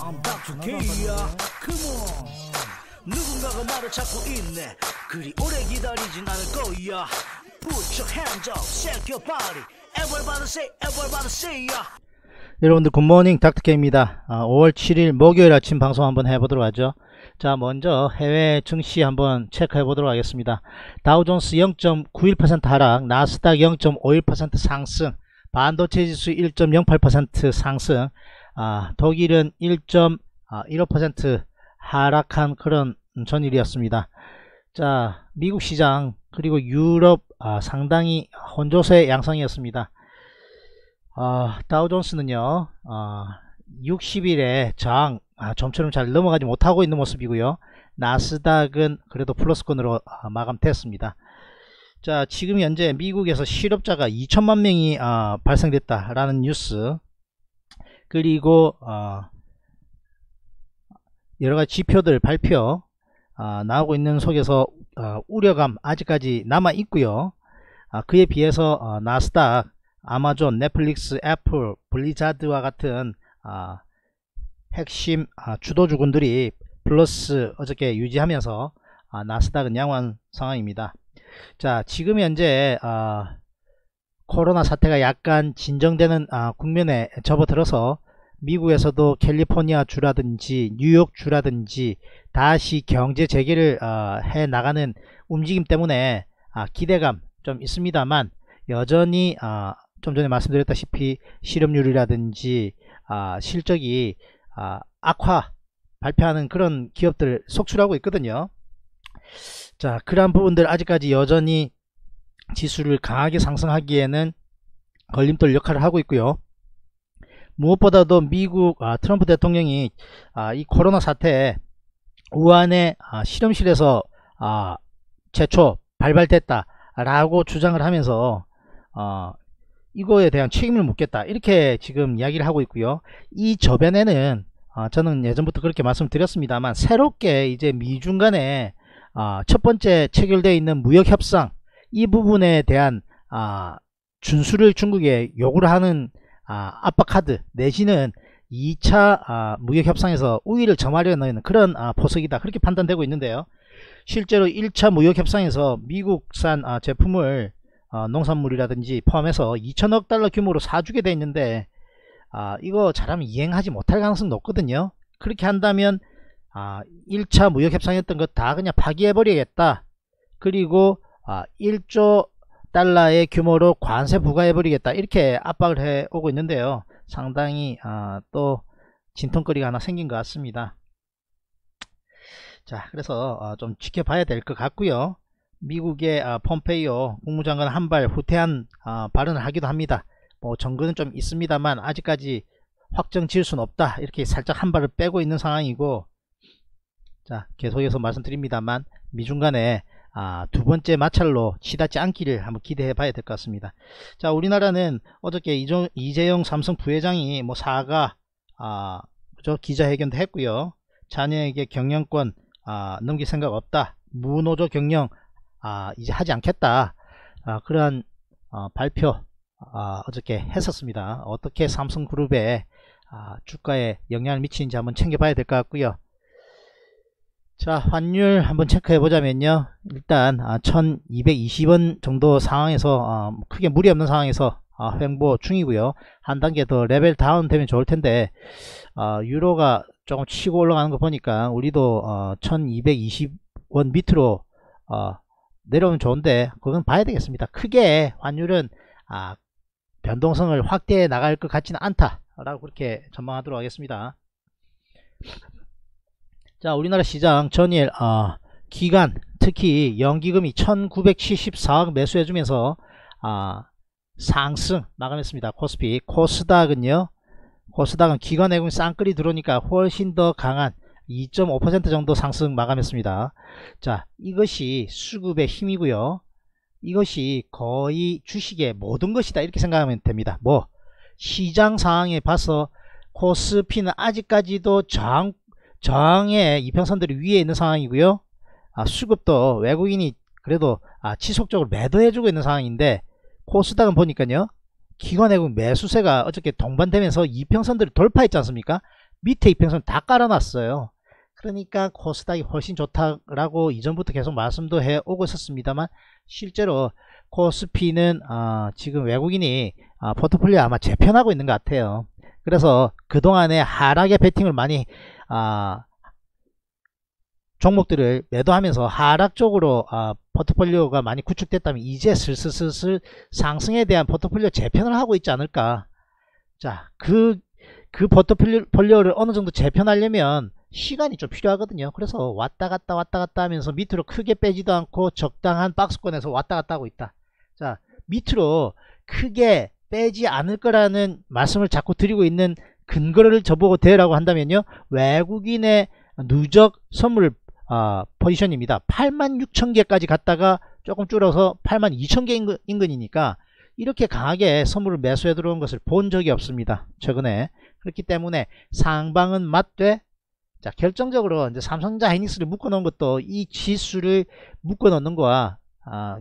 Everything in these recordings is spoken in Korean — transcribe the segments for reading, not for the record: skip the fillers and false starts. I'm about to get ya. Come on. 누군가가 나를 찾고 있네. 그리 오래 기다리진 않을 거야. Put your hands up, shake your body. Everybody say, everybody say ya. 여러분들 굿모닝, 닥터케입니다. 5월 7일 목요일 아침 방송 한번 해보도록 하죠. 자, 먼저 해외 증시 한번 체크해 보도록 하겠습니다. 다우존스 0.91% 하락, 나스닥 0.51% 상승, 반도체 지수 1.08% 상승, 독일은 1.15% 하락한 그런 전일이었습니다. 자, 미국 시장 그리고 유럽 상당히 혼조세 양상이었습니다. 다우존스는요 60일에 저항 좀처럼 잘 넘어가지 못하고 있는 모습이고요. 나스닥은 그래도 플러스권으로 마감됐습니다. 자, 지금 현재 미국에서 실업자가 2천만 명이 발생됐다라는 뉴스, 그리고 여러가지 지표들 발표 나오고 있는 속에서 우려감 아직까지 남아 있고요. 그에 비해서 나스닥, 아마존, 넷플릭스, 애플, 블리자드와 같은 핵심 주도주군들이 플러스 어저께 유지하면서 나스닥은 양호한 상황입니다. 자, 지금 현재 코로나 사태가 약간 진정되는 국면에 접어들어서 미국에서도 캘리포니아 주라든지 뉴욕 주라든지 다시 경제 재개를 해나가는 움직임 때문에 기대감 좀 있습니다만, 여전히 좀 전에 말씀드렸다시피 실업률이라든지 실적이 악화 발표하는 그런 기업들 속출하고 있거든요. 자, 그러한 부분들 아직까지 여전히 지수를 강하게 상승하기에는 걸림돌 역할을 하고 있고요. 무엇보다도 미국 트럼프 대통령이 이 코로나 사태에 우한의 실험실에서 최초 발발됐다라고 주장을 하면서 이거에 대한 책임을 묻겠다, 이렇게 지금 이야기를 하고 있고요. 이 저변에는 저는 예전부터 그렇게 말씀드렸습니다만, 새롭게 이제 미중 간에 첫 번째 체결되어 있는 무역협상 이 부분에 대한 준수를 중국에 요구를 하는 압박카드 내지는 2차 무역협상에서 우위를 점하려는 그런 포석이다, 그렇게 판단되고 있는데요. 실제로 1차 무역협상에서 미국산 제품을 농산물이라든지 포함해서 2천억 달러 규모로 사주게 돼 있는데, 이거 잘하면 이행하지 못할 가능성이 높거든요. 그렇게 한다면 1차 무역협상했던 것 다 그냥 파기해버리겠다, 그리고 1조 달러의 규모로 관세 부과해버리겠다, 이렇게 압박을 해오고 있는데요. 상당히 또 진통거리가 하나 생긴 것 같습니다. 자, 그래서 좀 지켜봐야 될 것 같고요. 미국의 폼페이오 국무장관 한발 후퇴한 발언을 하기도 합니다. 뭐 정근은 좀 있습니다만 아직까지 확정 지을 수는 없다, 이렇게 살짝 한 발을 빼고 있는 상황이고, 자, 계속해서 말씀드립니다만 미중 간에 두 번째 마찰로 치닫지 않기를 한번 기대해 봐야 될 것 같습니다. 자, 우리나라는 어저께 이재용 삼성 부회장이 뭐 사과 기자회견도 했고요. 자녀에게 경영권 넘길 생각 없다, 무노조 경영 이제 하지 않겠다, 그러한 발표 어저께 했었습니다. 어떻게 삼성그룹의 주가에 영향을 미치는지 한번 챙겨봐야 될 것 같고요. 자, 환율 한번 체크해 보자면요, 일단 1220원 정도 상황에서 크게 무리 없는 상황에서 횡보 중이고요. 한 단계 더 레벨 다운 되면 좋을 텐데, 유로가 조금 치고 올라가는 거 보니까 우리도 1220원 밑으로 내려오면 좋은데, 그건 봐야 되겠습니다. 크게 환율은 변동성을 확대해 나갈 것 같지는 않다라고 그렇게 전망하도록 하겠습니다. 자, 우리나라 시장 전일 기간 특히 연기금이 1974억 매수해주면서 상승 마감했습니다. 코스피, 코스닥은요, 코스닥은 기관 예금이 쌍끌이 들어오니까 훨씬 더 강한 2.5% 정도 상승 마감했습니다. 자, 이것이 수급의 힘이고요. 이것이 거의 주식의 모든 것이다, 이렇게 생각하면 됩니다. 뭐 시장 상황에 봐서 코스피는 아직까지도 저항의 이평선들이 위에 있는 상황이고요. 수급도 외국인이 그래도 지속적으로 매도해주고 있는 상황인데, 코스닥은 보니까요, 기관외국 매수세가 어저께 동반되면서 이평선들을 돌파했지 않습니까? 밑에 이평선 다 깔아놨어요. 그러니까 코스닥이 훨씬 좋다라고 이전부터 계속 말씀도 해오고 있었습니다만, 실제로 코스피는 지금 외국인이 포트폴리오 아마 재편하고 있는 것 같아요. 그래서 그동안에 하락에 베팅을 많이 종목들을 매도하면서 하락 쪽으로 포트폴리오가 많이 구축됐다면, 이제 슬슬 상승에 대한 포트폴리오 재편을 하고 있지 않을까. 자, 그 포트폴리오를 어느 정도 재편하려면 시간이 좀 필요하거든요. 그래서 왔다 갔다 하면서 밑으로 크게 빼지도 않고 적당한 박스권에서 왔다 갔다 하고 있다. 자, 밑으로 크게 빼지 않을 거라는 말씀을 자꾸 드리고 있는 근거를 저보고 대라고 한다면요, 외국인의 누적 선물 포지션입니다. 86,000개까지 갔다가 조금 줄어서 82,000개 인근이니까 이렇게 강하게 선물을 매수해 들어온 것을 본 적이 없습니다, 최근에. 그렇기 때문에 상방은 맞되, 자, 결정적으로 이제 삼성전자 하이닉스를 묶어 놓은 것도 이 지수를 묶어 놓는 거와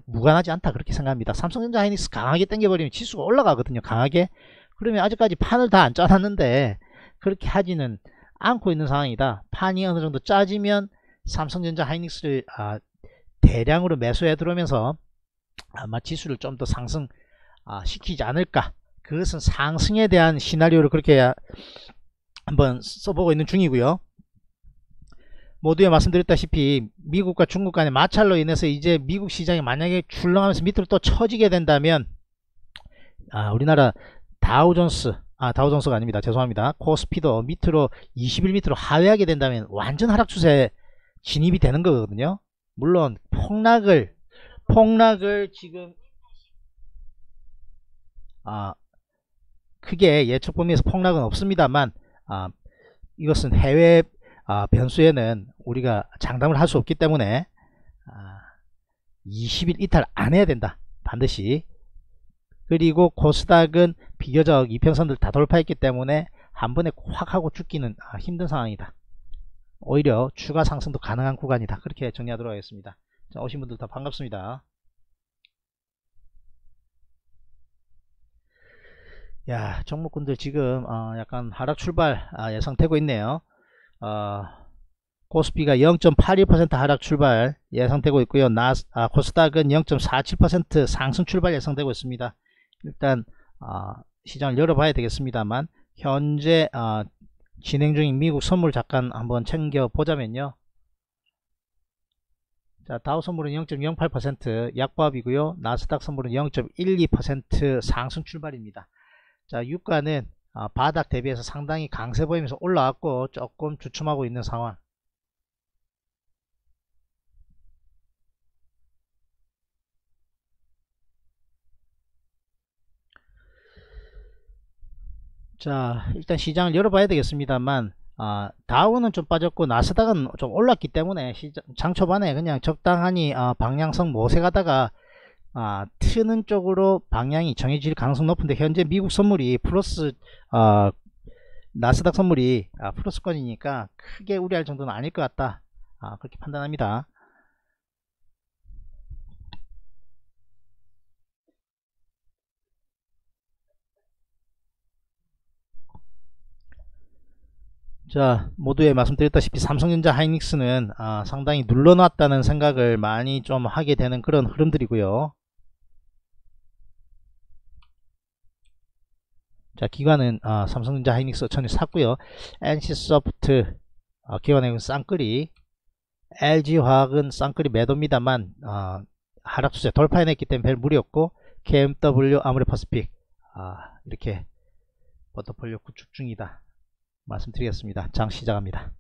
무관하지 않다, 그렇게 생각합니다. 삼성전자 하이닉스 강하게 당겨버리면 지수가 올라가거든요, 강하게. 그러면 아직까지 판을 다 안 짜놨는데 그렇게 하지는 않고 있는 상황이다. 판이 어느 정도 짜지면 삼성전자 하이닉스를 대량으로 매수해 들어오면서 아마 지수를 좀 더 상승시키지 않을까. 그것은 상승에 대한 시나리오를 그렇게 한번 써보고 있는 중이고요. 모두에 말씀드렸다시피 미국과 중국 간의 마찰로 인해서 이제 미국 시장이 만약에 출렁하면서 밑으로 또 처지게 된다면, 우리나라 다우존스가 아닙니다, 죄송합니다, 코스피도 밑으로 20일 밑으로 하회하게 된다면 완전 하락 추세에 진입이 되는 거거든요. 물론 폭락을 지금 크게 예측 범위에서 폭락은 없습니다만, 이것은 해외 변수에는 우리가 장담을 할 수 없기 때문에 20일 이탈 안 해야 된다, 반드시. 그리고 코스닥은 비교적 이평선들 다 돌파했기 때문에 한 번에 확 하고 죽기는 힘든 상황이다. 오히려 추가 상승도 가능한 구간이다, 그렇게 정리하도록 하겠습니다. 자, 오신 분들 다 반갑습니다. 야, 종목군들 지금 약간 하락 출발 예상되고 있네요. 코스피가 0.81% 하락 출발 예상되고 있고요. 코스닥은 0.47% 상승 출발 예상되고 있습니다. 일단 시장을 열어봐야 되겠습니다만, 현재 진행 중인 미국 선물 잠깐 한번 챙겨보자면요, 자, 다우 선물은 0.08% 약보합이고요, 나스닥 선물은 0.12% 상승 출발입니다. 자, 유가는 바닥 대비해서 상당히 강세 보이면서 올라왔고 조금 주춤하고 있는 상황. 자, 일단 시장을 열어봐야 되겠습니다만, 다우는 좀 빠졌고 나스닥은 좀 올랐기 때문에 장 초반에 그냥 적당하니 방향성 모색하다가 트는 쪽으로 방향이 정해질 가능성 높은데, 현재 미국 선물이 플러스, 나스닥 선물이 플러스권이니까 크게 우려할 정도는 아닐 것 같다, 그렇게 판단합니다. 자, 모두에 말씀드렸다시피 삼성전자 하이닉스는 상당히 눌러놨다는 생각을 많이 좀 하게 되는 그런 흐름들이고요. 자, 기관은 삼성전자 하이닉스 전혀 샀고요. NC소프트 기관은 쌍끌이, LG화학은 쌍끌이 매도입니다만 하락 추세 돌파해냈기 때문에 별 무리 없고, KMW, 아모레퍼시픽 이렇게 포트폴리오 구축 중이다, 말씀드리겠습니다. 장 시작합니다.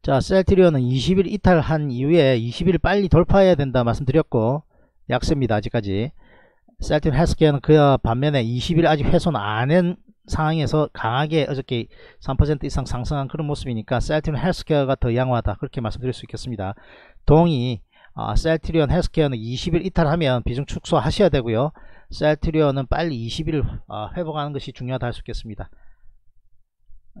자, 셀트리온은 20일 이탈한 이후에 20일 빨리 돌파해야 된다 말씀드렸고 약세입니다, 아직까지. 셀트리온 헬스케어는 그 반면에 20일 아직 훼손 안 한 상황에서 강하게 어저께 3% 이상 상승한 그런 모습이니까 셀트리온 헬스케어가 더 양호하다, 그렇게 말씀드릴 수 있겠습니다. 동의, 셀트리온 헬스케어는 20일 이탈하면 비중 축소하셔야 되고요, 셀트리온은 빨리 20일 회복하는 것이 중요하다 할 수 있겠습니다.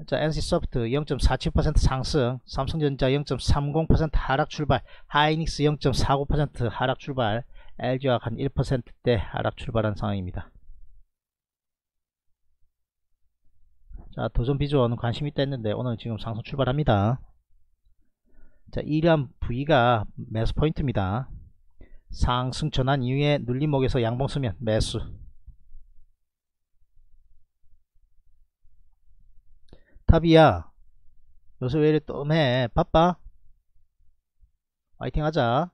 자, NC소프트 0.47% 상승, 삼성전자 0.30% 하락 출발, 하이닉스 0.49% 하락 출발, LG화학 한 1%대 하락 출발한 상황입니다. 자, 더존비즈온 관심있다 했는데 오늘 지금 상승 출발합니다. 자, 이러한 부위가 매수 포인트입니다. 상승 전환 이후에 눌림목에서 양봉 쓰면 매수, 탑이야 요새 왜 이래 뜸해, 바빠, 화이팅 하자.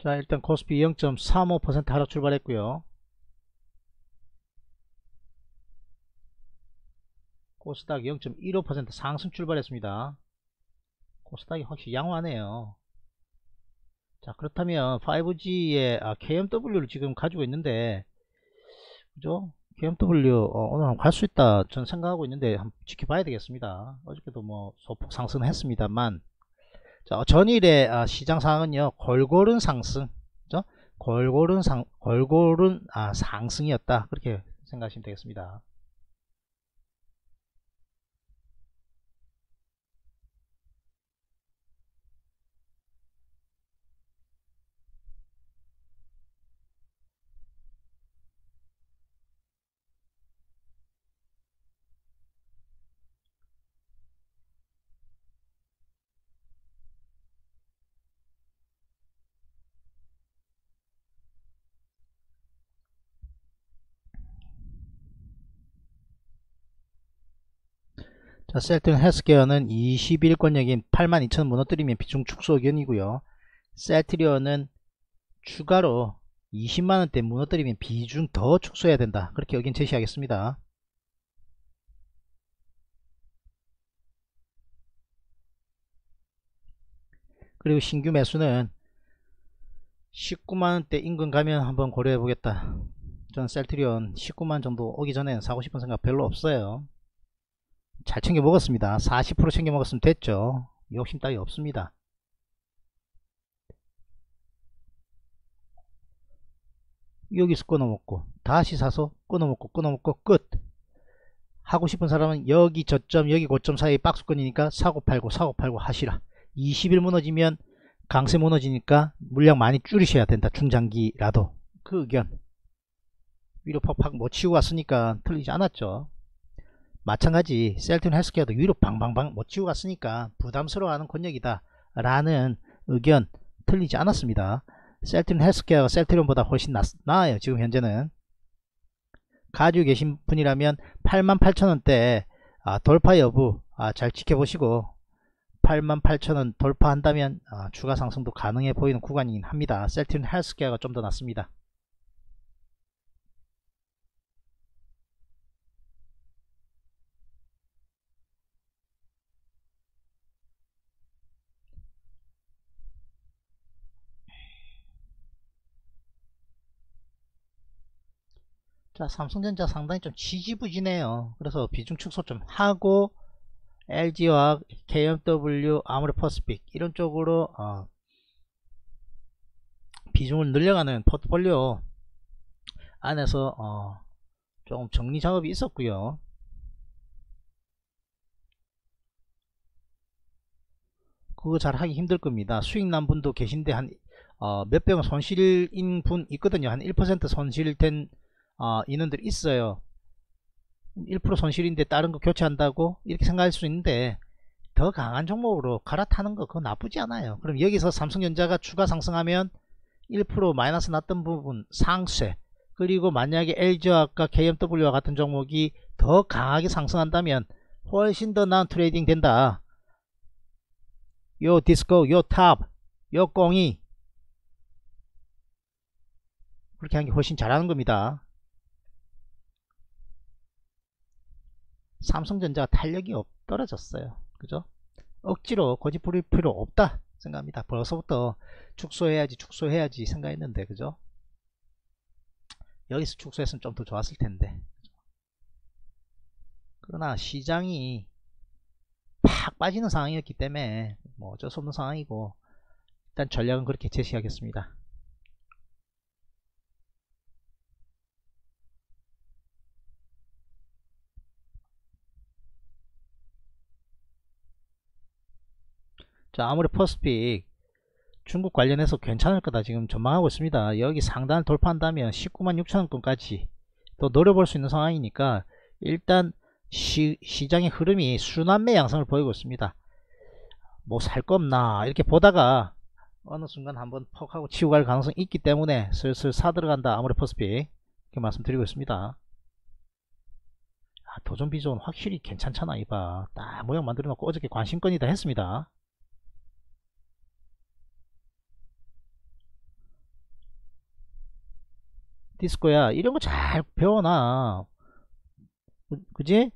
자, 일단 코스피 0.35% 하락 출발했고요. 코스닥 0.15% 상승 출발했습니다. 코스닥이 확실히 양호하네요. 자, 그렇다면 5G의 KMW를 지금 가지고 있는데, 그죠? KMW 오늘 한번 갈 수 있다 전 생각하고 있는데 한번 지켜봐야 되겠습니다. 어저께도 뭐 소폭 상승했습니다만, 자, 전일의 시장 상황은요, 골고른 상승, 그죠? 골고른 상승이었다, 그렇게 생각하시면 되겠습니다. 자, 셀트리온 헬스케어는 21권역인 82,000원 무너뜨리면 비중 축소 의견이고요. 셀트리온은 추가로 20만원대 무너뜨리면 비중 더 축소해야 된다, 그렇게 의견 제시하겠습니다. 그리고 신규 매수는 19만원대 인근 가면 한번 고려해 보겠다. 전 셀트리온 19만 정도 오기 전에는 사고 싶은 생각 별로 없어요. 잘 챙겨 먹었습니다. 40% 챙겨 먹었으면 됐죠. 욕심 따위 없습니다. 여기서 끊어 먹고 다시 사서 끊어 먹고 끊어 먹고 끝. 하고 싶은 사람은 여기 저점 여기 고점 사이 박스권이니까 사고 팔고 사고 팔고 하시라. 20일 무너지면 강세 무너지니까 물량 많이 줄이셔야 된다, 중장기라도. 그 의견 위로 팍팍 못 치고 왔으니까 틀리지 않았죠. 마찬가지 셀트리온 헬스케어도 위로 방방방 못 치고 갔으니까 부담스러워하는 권역이다 라는 의견 틀리지 않았습니다. 셀트리온 헬스케어가 셀트리온보다 훨씬 나아요. 지금 현재는 가지고 계신 분이라면 88,000원대에 돌파 여부 잘 지켜보시고, 88,000원 돌파한다면 추가 상승도 가능해 보이는 구간이긴 합니다. 셀트리온 헬스케어가 좀 더 낫습니다. 자, 삼성전자 상당히 좀 지지부진해요. 그래서 비중 축소 좀 하고 LG화학, KMW, 아모레퍼시픽 이런 쪽으로 비중을 늘려가는 포트폴리오 안에서 조금 정리 작업이 있었고요. 그거 잘 하기 힘들 겁니다. 수익 난 분도 계신데 한 몇백만 손실인 분 있거든요. 한 1% 손실된 인원들 있어요. 1% 손실인데 다른 거 교체한다고 이렇게 생각할 수 있는데, 더 강한 종목으로 갈아타는 거 그거 나쁘지 않아요. 그럼 여기서 삼성전자가 추가 상승하면 1% 마이너스 났던 부분 상쇄, 그리고 만약에 LG화학과 KMW와 같은 종목이 더 강하게 상승한다면 훨씬 더 나은 트레이딩 된다. 요 디스코, 요 탑, 요 꽁이 그렇게 하는 게 훨씬 잘하는 겁니다. 삼성전자가 탄력이 떨어졌어요. 그죠? 억지로 고집부릴 필요 없다 생각합니다. 벌써부터 축소해야지 축소해야지 생각했는데, 그죠? 여기서 축소했으면 좀 더 좋았을 텐데. 그러나 시장이 팍 빠지는 상황이었기 때문에 뭐 어쩔 수 없는 상황이고, 일단 전략은 그렇게 제시하겠습니다. 자, 아모레퍼시픽 중국 관련해서 괜찮을 거다 지금 전망하고 있습니다. 여기 상단을 돌파한다면 196,000원권까지 또 노려볼 수 있는 상황이니까 일단 시장의 흐름이 순환매 양상을 보이고 있습니다. 뭐 살 거 없나 이렇게 보다가 어느 순간 한번 퍽 하고 치고 갈 가능성이 있기 때문에 슬슬 사들어간다 아모레퍼시픽, 이렇게 말씀드리고 있습니다. 아, 더존비즈온 확실히 괜찮잖아. 이봐, 딱 모양 만들어 놓고 어저께 관심권이다 했습니다. 디스코야, 이런거 잘 배워놔. 그지?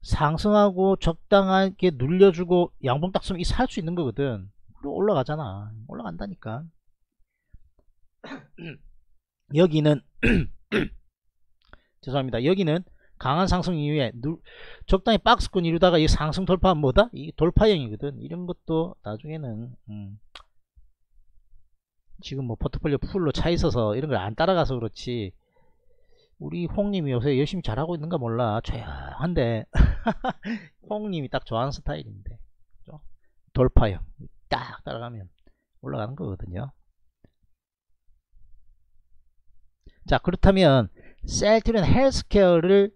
상승하고 적당하게 눌려주고 양봉 딱 쓰면 이 살 수 있는 거거든. 그리고 올라가잖아. 올라간다니까. 여기는 죄송합니다. 여기는 강한 상승 이후에 적당히 박스권 이루다가 이 상승 돌파하면 뭐다? 이 돌파형이거든. 이런 것도 나중에는 지금 뭐 포트폴리오 풀로 차 있어서 이런 걸 안 따라가서 그렇지. 우리 홍님이 요새 열심히 잘하고 있는가 몰라. 조용한데 홍님이 딱 좋아하는 스타일인데, 그렇죠? 돌파형 딱 따라가면 올라가는 거거든요. 자, 그렇다면 셀트리온 헬스케어를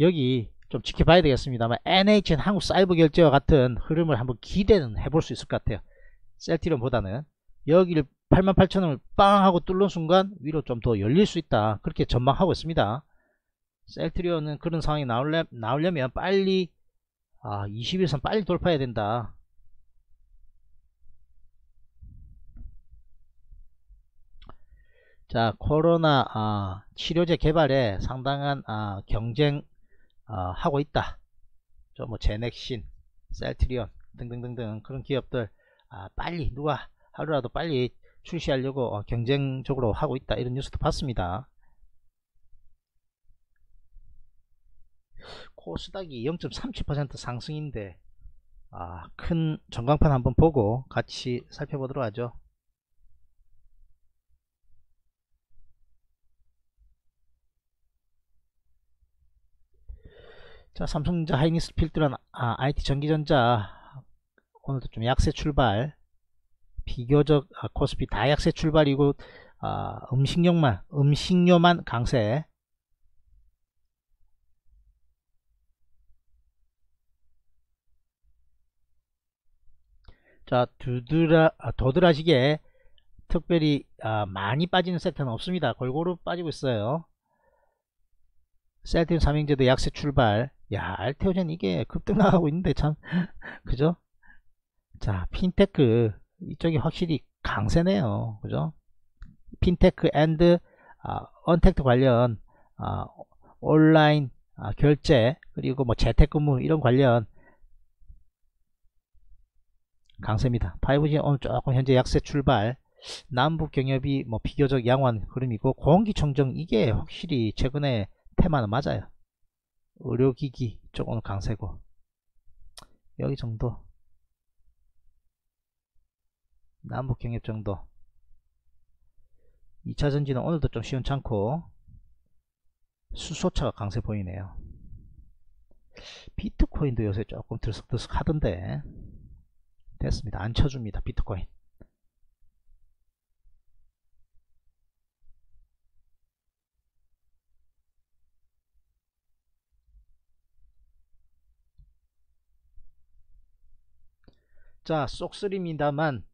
여기 좀 지켜봐야 되겠습니다만, NHN 한국 사이버 결제와 같은 흐름을 한번 기대는 해볼 수 있을 것 같아요. 셀트리온 보다는 여기를 88,000원을 빵 하고 뚫는 순간 위로 좀 더 열릴 수 있다, 그렇게 전망하고 있습니다. 셀트리온은 그런 상황이 나오려면 빨리 21선 빨리 돌파해야 된다. 자, 코로나 치료제 개발에 상당한 경쟁 하고 있다. 저 뭐 제넥신, 셀트리온 등등등등 그런 기업들 빨리 누가 하루라도 빨리 출시하려고 경쟁적으로 하고 있다, 이런 뉴스도 봤습니다. 코스닥이 0.37% 상승인데 큰 전광판 한번 보고 같이 살펴보도록 하죠. 자, 삼성전자, 하이닉스 필드란 IT 전기전자 오늘도 좀 약세 출발. 비교적 코스피 다 약세 출발이고 음식료만 강세. 자, 도드라지게 특별히 많이 빠지는 세트는 없습니다. 골고루 빠지고 있어요. 셀트리온 삼형제도 약세 출발. 야, 알테오젠 이게 급등 나가고 있는데 참 그죠? 자, 핀테크 이쪽이 확실히 강세네요. 그죠? 핀테크 앤드 언택트 관련 온라인 결제, 그리고 뭐 재택근무 이런 관련 강세입니다. 5G 오늘 조금 현재 약세 출발. 남북 경협이 뭐 비교적 양호한 흐름이고, 공기청정 이게 확실히 최근에 테마는 맞아요. 의료기기 쪽 오늘 강세고, 여기 정도 남북 경협 정도. 2차전지는 오늘도 좀 시원찮고 수소차가 강세 보이네요. 비트코인도 요새 조금 들썩들썩 하던데 됐습니다. 안 쳐줍니다. 비트코인. 자, 쏙쓰리입니다만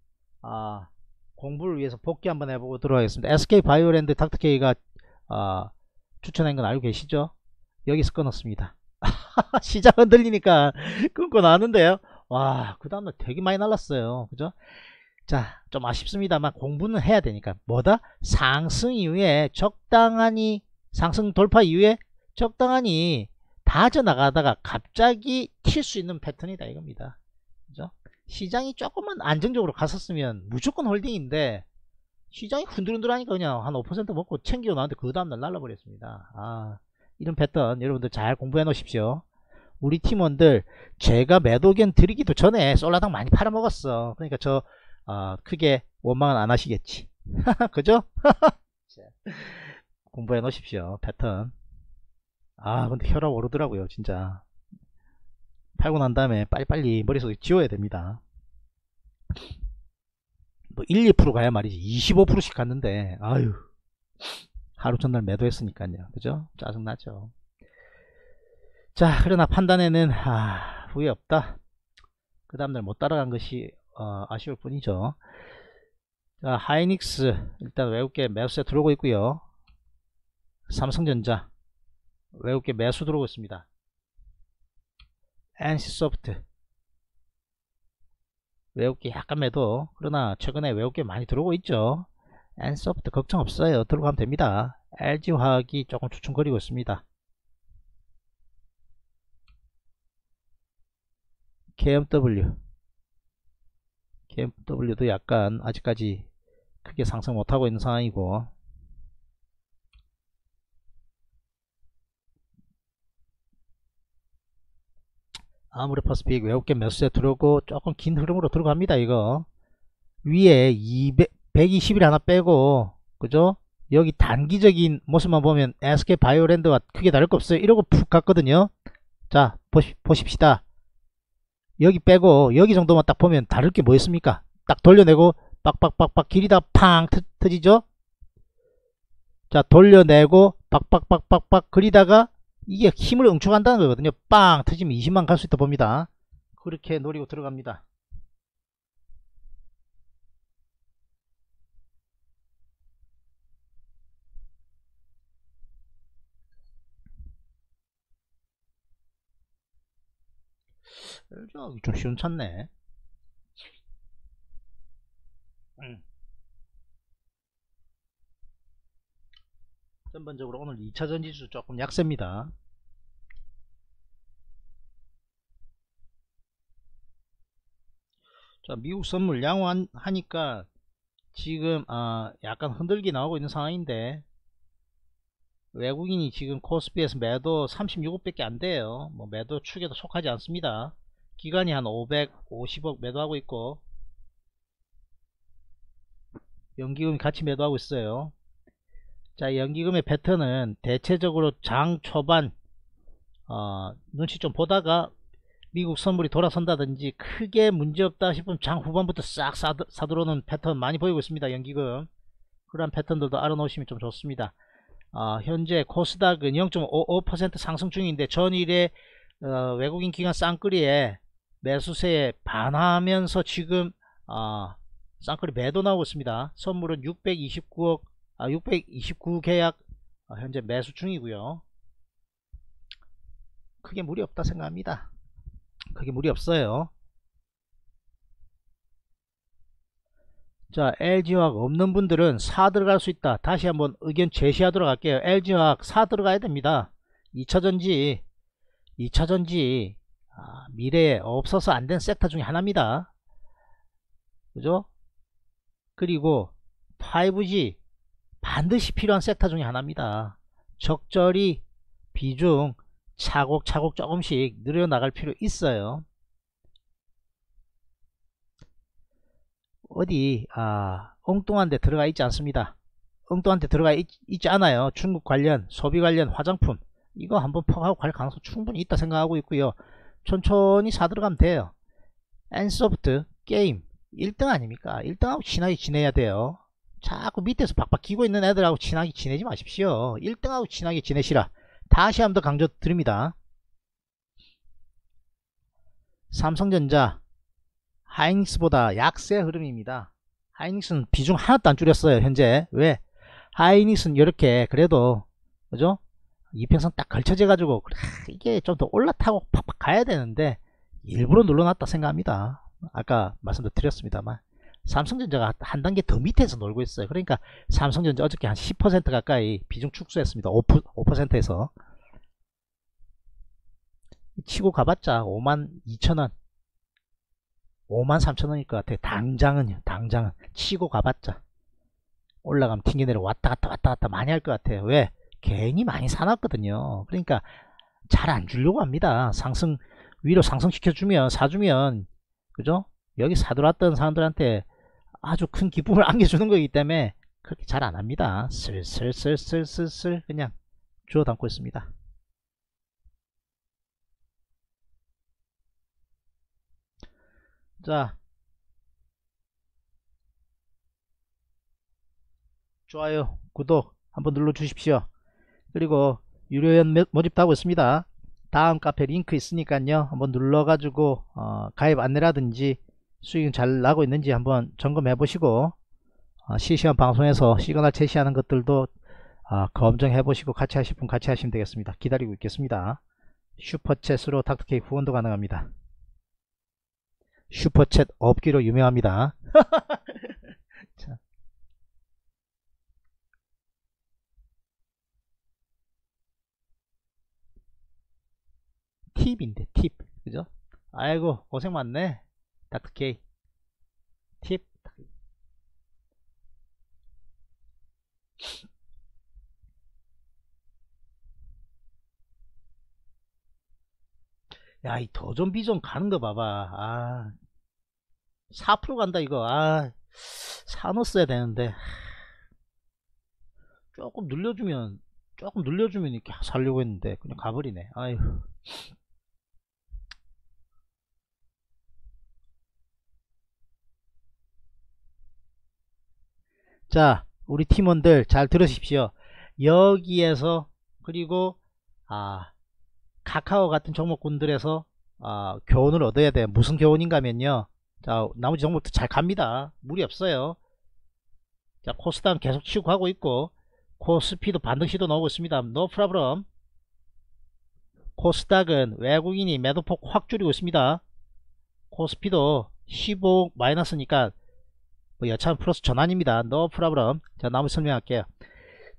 공부를 위해서 복귀 한번 해보도록 하겠습니다. SK바이오랜드 닥터K가 추천한 건 알고 계시죠? 여기서 끊었습니다. 시장 흔들리니까 끊고 나왔는데요. 와, 그 다음날 되게 많이 날랐어요. 그죠? 자, 좀 아쉽습니다만 공부는 해야 되니까. 뭐다? 상승 이후에 적당하니, 상승 돌파 이후에 적당하니 다져나가다가 갑자기 튈 수 있는 패턴이다 이겁니다. 그죠? 시장이 조금만 안정적으로 갔었으면 무조건 홀딩인데 시장이 흔들흔들하니까 그냥 한 5% 먹고 챙기고 나왔는데 그 다음날 날라버렸습니다. 아, 이런 패턴 여러분들 잘 공부해 놓으십시오. 우리 팀원들 제가 매도 의견 드리기도 전에 솔라당 많이 팔아먹었어. 그러니까 저 크게 원망은 안 하시겠지. 그죠? 공부해 놓으십시오. 패턴. 아, 근데 혈압 오르더라고요. 진짜 팔고 난 다음에 빨리빨리 머릿속에 지워야 됩니다. 뭐 1, 2% 가야 말이지 25%씩 갔는데 아유, 하루 전날 매도했으니까요. 그죠? 짜증나죠. 자, 그러나 판단에는 후회 없다. 그 다음날 못 따라간 것이 아쉬울 뿐이죠. 자, 하이닉스 일단 외국계 매수세 들어오고 있고요. 삼성전자 외국계 매수 들어오고 있습니다. NC소프트 외국계 약간 매도. 그러나 최근에 외국계 많이 들어오고 있죠. NC소프트 걱정 없어요. 들어가면 됩니다. LG화학이 조금 주춤거리고 있습니다. KMW도 약간 아직까지 크게 상승 못하고 있는 상황이고, 아모레퍼시픽 외국계 매수세 들어오고 조금 긴 흐름으로 들어갑니다. 이거 위에 120일 하나 빼고, 그죠? 여기 단기적인 모습만 보면 SK바이오랜드와 크게 다를 거 없어요. 이러고 푹 갔거든요. 자, 보십시다. 여기 빼고 여기 정도만 딱 보면 다를 게 뭐 있습니까? 딱 돌려내고 빡빡빡빡 길이다 팡 터지죠. 자, 돌려내고 빡빡빡빡빡 그리다가 이게 힘을 응축한다는 거거든요. 빵 터지면 20만 갈 수 있다 봅니다. 그렇게 노리고 들어갑니다. LG화학이 좀 쉬운 찼네. 전반적으로 오늘 2차전 지수 조금 약세입니다. 자, 미국 선물 양호하니까 지금 약간 흔들기 나오고 있는 상황인데, 외국인이 지금 코스피에서 매도 36억 밖에 안 돼요. 뭐 매도 축에도 속하지 않습니다. 기간이 한 550억 매도하고 있고, 연기금이 같이 매도하고 있어요. 자, 연기금의 패턴은 대체적으로 장 초반 눈치 좀 보다가 미국 선물이 돌아선다든지 크게 문제없다 싶으면 장 후반부터 싹 사들어오는 패턴 많이 보이고 있습니다. 연기금. 그런 패턴들도 알아놓으시면 좀 좋습니다. 현재 코스닥은 0.55% 상승 중인데 전일에 외국인 기관 쌍끌이에 매수세에 반하면서 지금 쌍끌이 매도 나오고 있습니다. 선물은 629계약 현재 매수 중이고요. 크게 무리 없다 생각합니다. 크게 무리 없어요. 자, LG화학 없는 분들은 사 들어갈 수 있다. 다시 한번 의견 제시하도록 할게요. LG화학 사 들어가야 됩니다. 2차전지 미래에 없어서 안 된 섹터 중에 하나입니다. 그죠? 그리고 5G 반드시 필요한 섹터 중에 하나입니다. 적절히 비중 차곡차곡 조금씩 늘려나갈 필요 있어요. 어디 엉뚱한 데 들어가 있지 않습니다. 엉뚱한 데 들어가 있지 않아요. 중국 관련, 소비 관련, 화장품 이거 한번 퍽하고 갈 가능성 충분히 있다 생각하고 있고요. 천천히 사 들어가면 돼요. 엔소프트 게임 1등 아닙니까? 1등하고 친하게 지내야 돼요. 자꾸 밑에서 박박 기고 있는 애들하고 친하게 지내지 마십시오. 1등하고 친하게 지내시라. 다시 한번 더 강조 드립니다. 삼성전자 하이닉스보다 약세 흐름입니다. 하이닉스는 비중 하나도 안 줄였어요. 현재. 왜? 하이닉스는 이렇게 그래도, 그죠? 이평선 딱 걸쳐져가지고 그래, 이게 좀 더 올라타고 팍팍 가야 되는데 일부러 눌러놨다 생각합니다. 아까 말씀도 드렸습니다만 삼성전자가 한 단계 더 밑에서 놀고 있어요. 그러니까 삼성전자 어저께 한 10% 가까이 비중 축소했습니다. 5%에서 치고 가봤자 52,000원 53,000원일 것 같아요. 당장은요, 당장은 치고 가봤자 올라가면 튕겨내려 왔다 갔다 많이 할 것 같아요. 왜? 괜히 많이 사놨거든요. 그러니까 잘 안 주려고 합니다. 상승 위로 상승시켜주면, 사주면, 그죠? 여기 사들어왔던 사람들한테 아주 큰 기쁨을 안겨주는 거기 때문에 그렇게 잘 안 합니다. 슬슬 그냥 주워 담고 있습니다. 자, 좋아요, 구독 한번 눌러주십시오. 그리고 유료회원 모집도 하고 있습니다. 다음 카페 링크 있으니까요, 한번 눌러가지고 가입 안내라든지 수익이 잘 나고 있는지 한번 점검해 보시고, 실시간 방송에서 시그널 제시하는 것들도 검증해 보시고 같이 하실 분 같이 하시면 되겠습니다. 기다리고 있겠습니다. 슈퍼챗으로 닥터케이 후원도 가능합니다. 슈퍼챗 업기로 유명합니다. 자. 팁인데 팁, 그죠? 아이고 고생 많네 닥터케이. 팁 야, 이 더존비존 가는 거 봐봐. 아, 4% 간다 이거. 아, 사놓았어야 되는데. 조금 눌려주면 이렇게 살려고 했는데 그냥 가버리네. 아유. 자, 우리 팀원들 잘 들으십시오. 여기에서 그리고 카카오 같은 종목군들에서 교훈을 얻어야 돼요. 무슨 교훈인가면요, 자, 나머지 종목도 잘 갑니다. 무리 없어요. 자, 코스닥 계속 치고 가고 있고, 코스피도 반등 시도 나오고 있습니다. No problem. 코스닥은 외국인이 매도폭 확 줄이고 있습니다. 코스피도 15 마이너스니까 뭐 여차하면 플러스 전환입니다. No problem. 자, 나머지 설명할게요.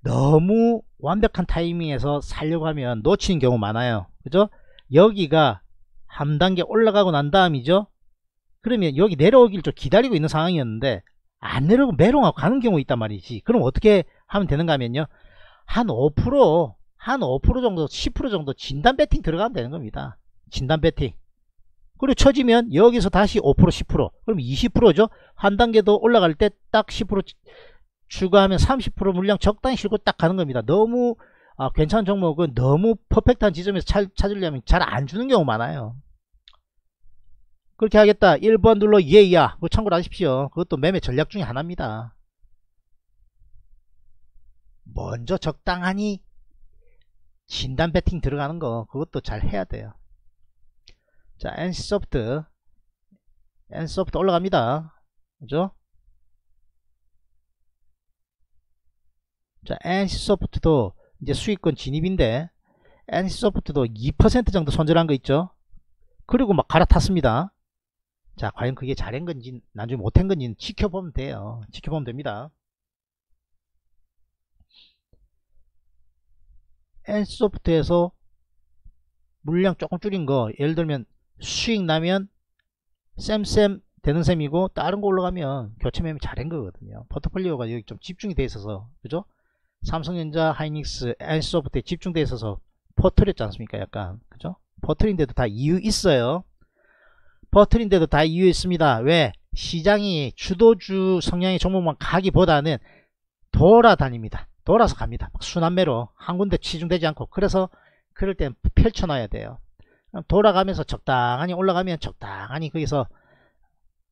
너무 완벽한 타이밍에서 살려고 하면 놓치는 경우 많아요. 그죠? 여기가 한 단계 올라가고 난 다음이죠. 그러면 여기 내려오길 좀 기다리고 있는 상황이었는데 안 내려오고 메롱하고 가는 경우 있단 말이지. 그럼 어떻게 하면 되는가 하면요, 한 5% 정도, 10% 정도 진단 배팅 들어가면 되는 겁니다. 진단 배팅. 그리고 쳐지면 여기서 다시 5% 10%, 그럼 20%죠. 한 단계 더 올라갈 때 딱 10% 추가하면 30% 물량 적당히 실고 딱 가는 겁니다. 너무 괜찮은 종목은 너무 퍼펙트한 지점에서 찾으려면 잘 안 주는 경우 많아요. 그렇게 하겠다 1번 눌러 예이야, 그거 참고를 하십시오. 그것도 매매 전략 중에 하나입니다. 먼저 적당하니 진단 배팅 들어가는 거, 그것도 잘 해야 돼요. 자, NC소프트 올라갑니다. 그죠? 자, NC소프트도 이제 수익권 진입인데, NC소프트도 2% 정도 손절한 거 있죠? 그리고 막 갈아탔습니다. 자, 과연 그게 잘한 건지 나중에 못한 건지는 지켜보면 돼요. 지켜보면 됩니다. NC소프트에서 물량 조금 줄인 거, 예를 들면 수익 나면 쌤쌤 되는 셈이고, 다른 거 올라가면 교체 매매 잘한 거거든요. 포트폴리오가 여기 좀 집중이 돼 있어서, 그죠? 삼성전자, 하이닉스, NC소프트에 집중돼 있어서 퍼트렸지 않습니까? 약간, 그죠? 퍼트린데도 다 이유 있어요. 퍼트린데도 다 이유 있습니다. 왜? 시장이 주도주 성향의 종목만 가기보다는 돌아다닙니다. 돌아서 갑니다. 막 순환매로 한 군데 치중되지 않고. 그래서 그럴 땐 펼쳐놔야 돼요. 돌아가면서 적당하니 올라가면 적당하니 거기서,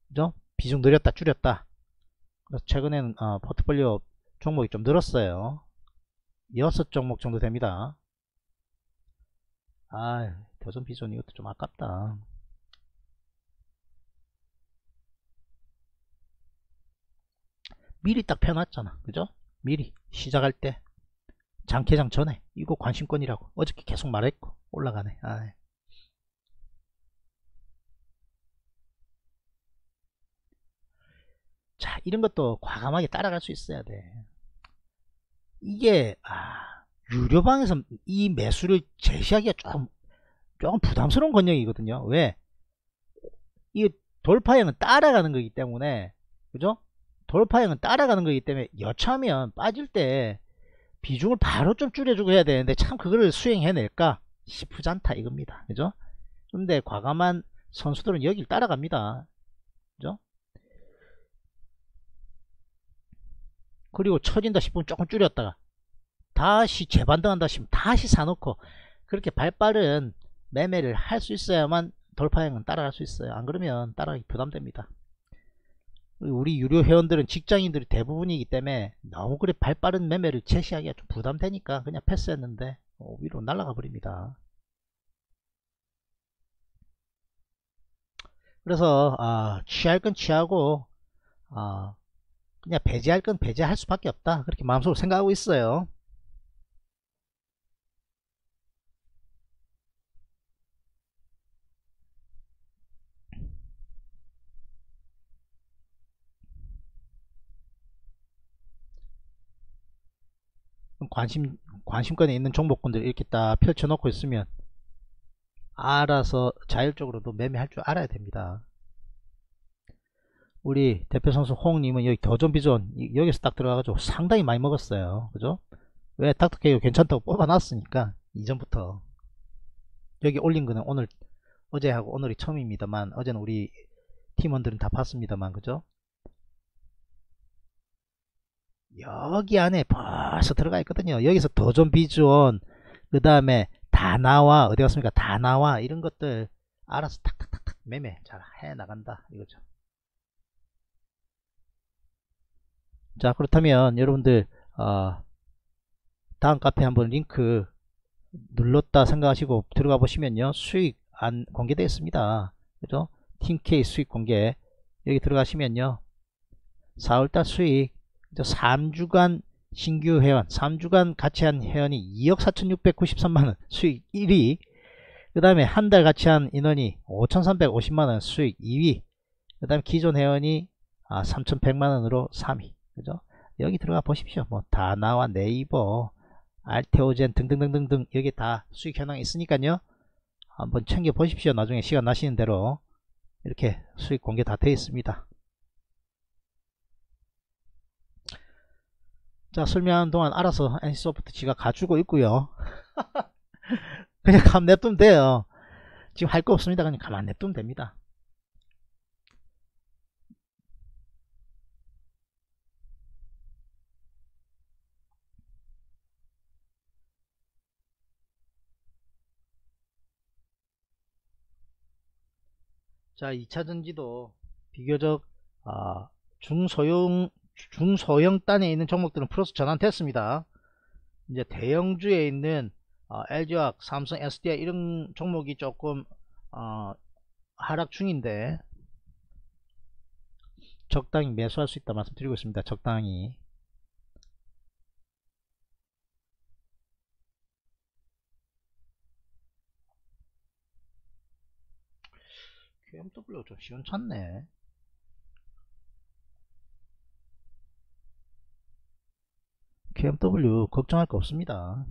그죠? 비중 늘렸다 줄였다. 그래서 최근에는 포트폴리오 종목이 좀 늘었어요. 6종목 정도 됩니다. 아, 더존비존 이것도 좀 아깝다. 미리 딱 펴놨잖아, 그죠? 미리 시작할 때 장개장 전에 이거 관심권이라고 어저께 계속 말했고 올라가네. 아이. 자, 이런 것도 과감하게 따라갈 수 있어야 돼. 이게 유료방에서 이 매수를 제시하기가 조금 부담스러운 권역이거든요. 왜? 이 돌파형은 따라가는 거기 때문에, 그죠? 돌파형은 따라가는 거기 때문에 여차하면 빠질 때 비중을 바로 좀 줄여주고 해야 되는데 참 그거를 수행해낼까 싶지 않다 이겁니다. 그죠? 근데 과감한 선수들은 여길 따라갑니다. 그죠? 그리고 처진다 싶으면 조금 줄였다가 다시 재반등한다 싶으면 다시 사놓고, 그렇게 발빠른 매매를 할 수 있어야만 돌파형은 따라갈 수 있어요. 안 그러면 따라가기 부담됩니다. 우리 유료 회원들은 직장인들이 대부분이기 때문에 너무 그래 발빠른 매매를 제시하기가 좀 부담되니까 그냥 패스했는데 위로 날아가 버립니다. 그래서 취할 건 취하고 그냥 배제할 건 배제할 수밖에 없다, 그렇게 마음속으로 생각하고 있어요. 관심권에 있는 종목군들 이렇게 딱 펼쳐놓고 있으면 알아서 자율적으로도 매매할 줄 알아야 됩니다. 우리 대표 선수 홍님은 여기 더존비즈온 여기서 딱 들어가가지고 상당히 많이 먹었어요. 그죠? 왜? 닥터케이오 괜찮다고 뽑아놨으니까 이전부터. 여기 올린 거는 오늘, 어제하고 오늘이 처음입니다만, 어제는 우리 팀원들은 다 봤습니다만, 그죠? 여기 안에 벌써 들어가 있거든요. 여기서 더존비즈온, 그 다음에 다나와, 어디 갔습니까? 다나와, 이런 것들 알아서 탁탁탁탁 매매 잘 해나간다 이거죠. 자, 그렇다면 여러분들 다음 카페 한번 링크 눌렀다 생각하시고 들어가 보시면요, 수익 안 공개되어 있습니다. 그죠? 팀K 수익 공개, 여기 들어가시면요 4월달 수익 3주간 신규 회원, 3주간 같이 한 회원이 2억 4,693만원 수익 1위, 그 다음에 한 달 같이 한 인원이 5,350만원 수익 2위, 그 다음에 기존 회원이 3,100만원으로 3위. 그죠? 여기 들어가 보십시오. 뭐 다나와, 네이버, 알테오젠 등등등등등 여기 다 수익 현황이 있으니까요, 한번 챙겨 보십시오. 나중에 시간 나시는 대로 이렇게 수익 공개 다 되어 있습니다. 자, 설명하는 동안 알아서 NC소프트 지가 가지고 있고요. 그냥 가만 냅두면 돼요. 지금 할 거 없습니다. 그냥 가만 냅두면 됩니다. 자, 2차전지도 비교적 중소형 단에 있는 종목들은 플러스 전환됐습니다. 이제 대형주에 있는 LG화학, 삼성, SDI 이런 종목이 조금 하락 중인데 적당히 매수할 수 있다 말씀드리고 있습니다. 적당히. KMW 좀 시원찮네. KMW 걱정할 거 없습니다.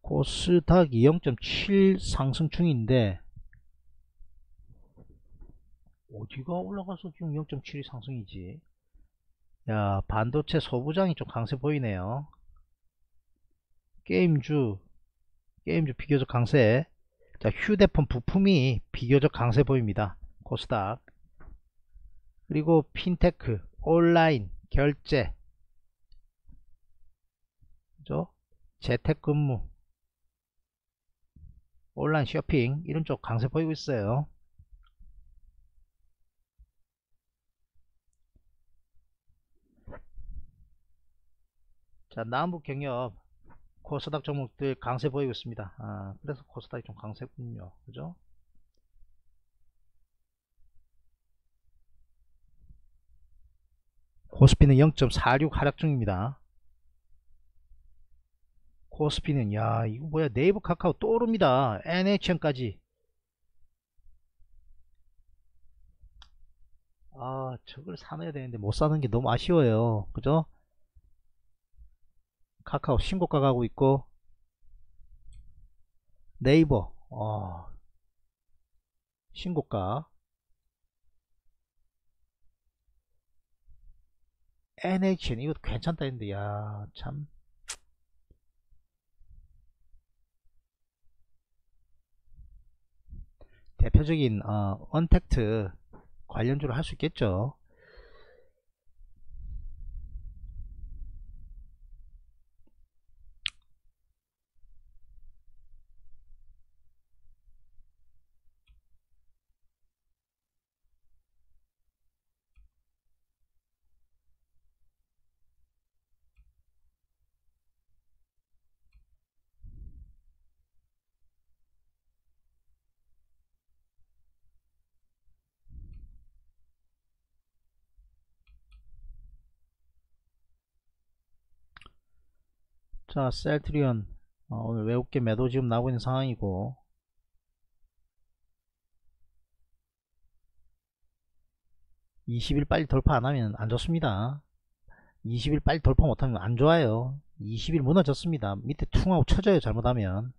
코스닥이 0.7 상승 중인데 어디가 올라가서 지금 0.7이 상승이지? 야, 반도체 소부장이 좀 강세 보이네요. 게임주 비교적 강세. 자, 휴대폰 부품이 비교적 강세 보입니다. 코스닥. 그리고 핀테크, 온라인, 결제, 그죠? 재택근무, 온라인 쇼핑 이런 쪽 강세 보이고 있어요. 자, 남북경협 코스닥 종목들 강세 보이고 있습니다. 그래서 코스닥이 좀 강세군요. 그죠? 코스피는 0.46 하락 중입니다. 코스피는 야 이거 뭐야, 네이버 카카오 또 오릅니다. NHN까지. 아 저걸 사놔야 되는데 못 사는 게 너무 아쉬워요. 그죠? 카카오 신고가 가고 있고, 네이버 신고가, NHN 이거 괜찮다 했는데 야 참 대표적인 언택트 관련주로 할 수 있겠죠. 자, 셀트리온 오늘 외국계 매도 지금 나오고 있는 상황이고, (20일) 빨리 돌파 안하면 안 좋습니다. (20일) 빨리 돌파 못하면 안 좋아요. (20일) 무너졌습니다. 밑에 퉁 하고 쳐져요 잘못하면.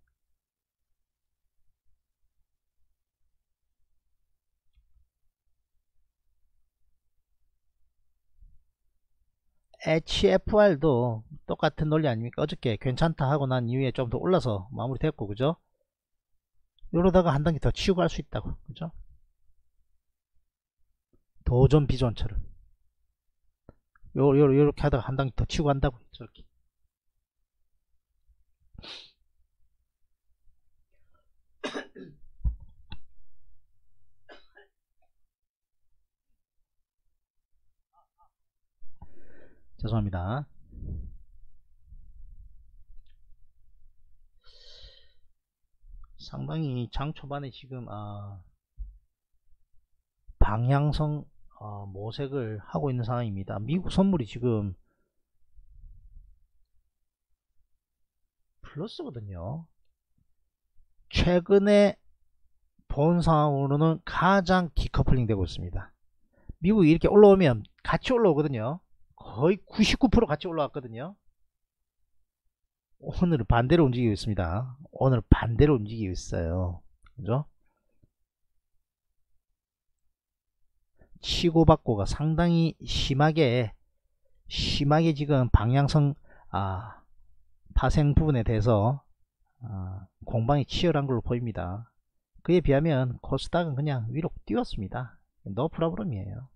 HFR도 똑같은 논리 아닙니까? 어저께 괜찮다 하고 난 이후에 좀 더 올라서 마무리 됐고, 그죠? 이러다가 한 단계 더 치우고 갈 수 있다고, 그죠? 더존비즈온처럼 요렇게 하다가 한 단계 더 치우고 간다고, 저렇게. 죄송합니다. 상당히 장 초반에 지금 방향성 모색을 하고 있는 상황입니다. 미국 선물이 지금 플러스거든요. 최근에 본 상황으로는 가장 디커플링 되고 있습니다. 미국이 이렇게 올라오면 같이 올라오거든요. 거의 99% 같이 올라왔거든요. 오늘은 반대로 움직이고 있습니다. 오늘 반대로 움직이고 있어요. 그죠? 치고받고가 상당히 심하게 지금 방향성 파생 부분에 대해서 공방이 치열한 걸로 보입니다. 그에 비하면 코스닥은 그냥 위로 뛰었습니다. no problem이에요.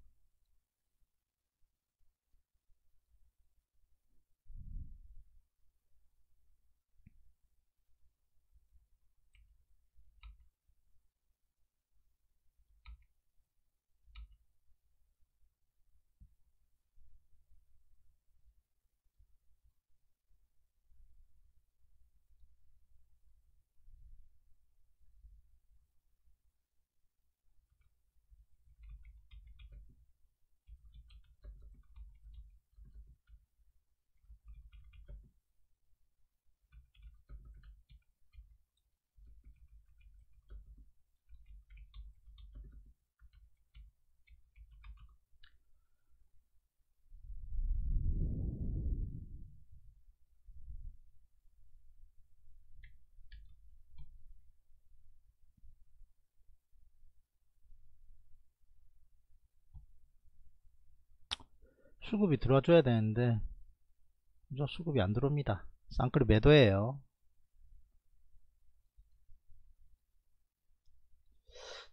수급이 들어와 줘야 되는데 수급이 안 들어옵니다. 쌍끌이 매도예요.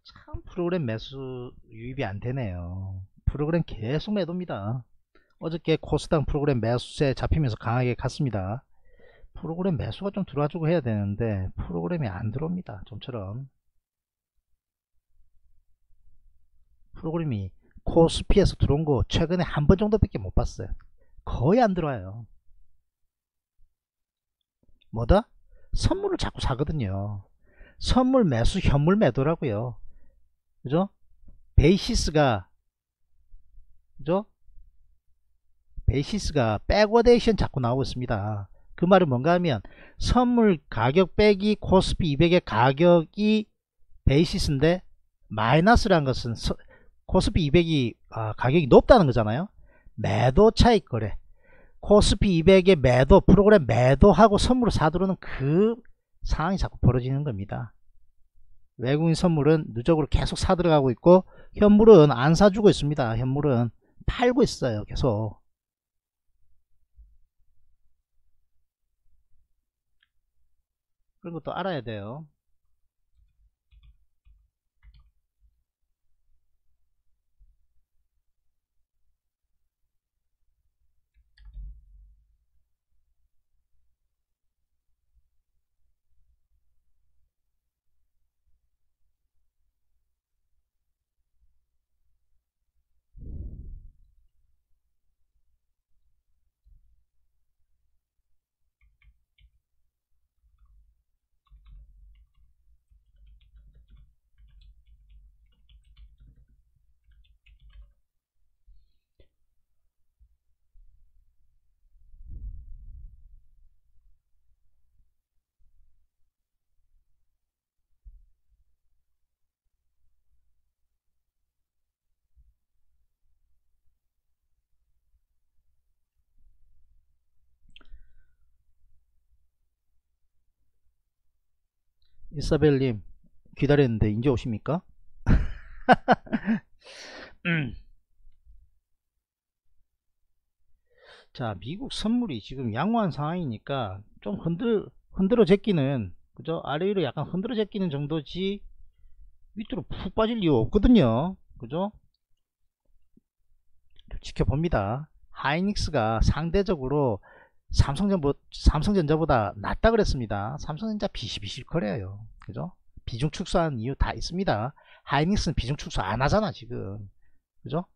참 프로그램 매수 유입이 안 되네요. 프로그램 계속 매도입니다. 어저께 코스닥 프로그램 매수세 잡히면서 강하게 갔습니다. 프로그램 매수가 좀 들어와주고 해야 되는데 프로그램이 안 들어옵니다. 좀처럼 프로그램이 코스피에서 들어온 거 최근에 한 번 정도밖에 못 봤어요. 거의 안 들어와요. 뭐다? 선물을 자꾸 사거든요. 선물 매수, 현물 매도라고요. 그죠? 베이시스가, 그죠? 베이시스가 백워데이션 자꾸 나오고 있습니다. 그 말은 뭔가 하면 선물 가격 빼기 코스피 200의 가격이 베이시스인데 마이너스라는 것은 코스피 200이 가격이 높다는 거잖아요. 매도 차익 거래, 코스피 200의 매도 프로그램 매도하고 선물을 사들어오는 그 상황이 자꾸 벌어지는 겁니다. 외국인 선물은 누적으로 계속 사들어가고 있고 현물은 안 사주고 있습니다. 현물은 팔고 있어요. 계속. 그런 것도 알아야 돼요. 이사벨님 기다렸는데 이제 오십니까? 자, 미국 선물이 지금 양호한 상황이니까 좀 흔들어 제끼는, 그죠? 아래 위로 약간 흔들어 제끼는 정도지 밑으로 푹 빠질 이유 없거든요. 그죠? 지켜봅니다. 하이닉스가 상대적으로 삼성전자보다 낮다 그랬습니다. 삼성전자 비실비실 거래요. 그죠? 비중 축소한 이유 다 있습니다. 하이닉스는 비중 축소 안 하잖아, 지금. 그죠?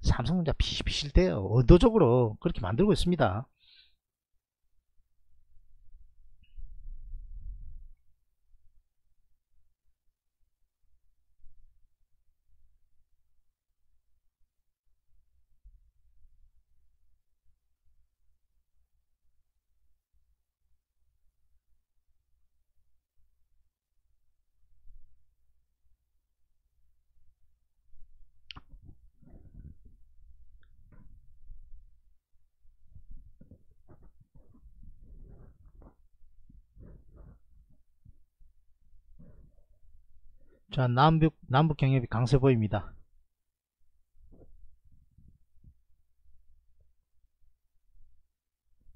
삼성전자 비실비실 돼요. 의도적으로 그렇게 만들고 있습니다. 자, 남북 경협이 강세 보입니다.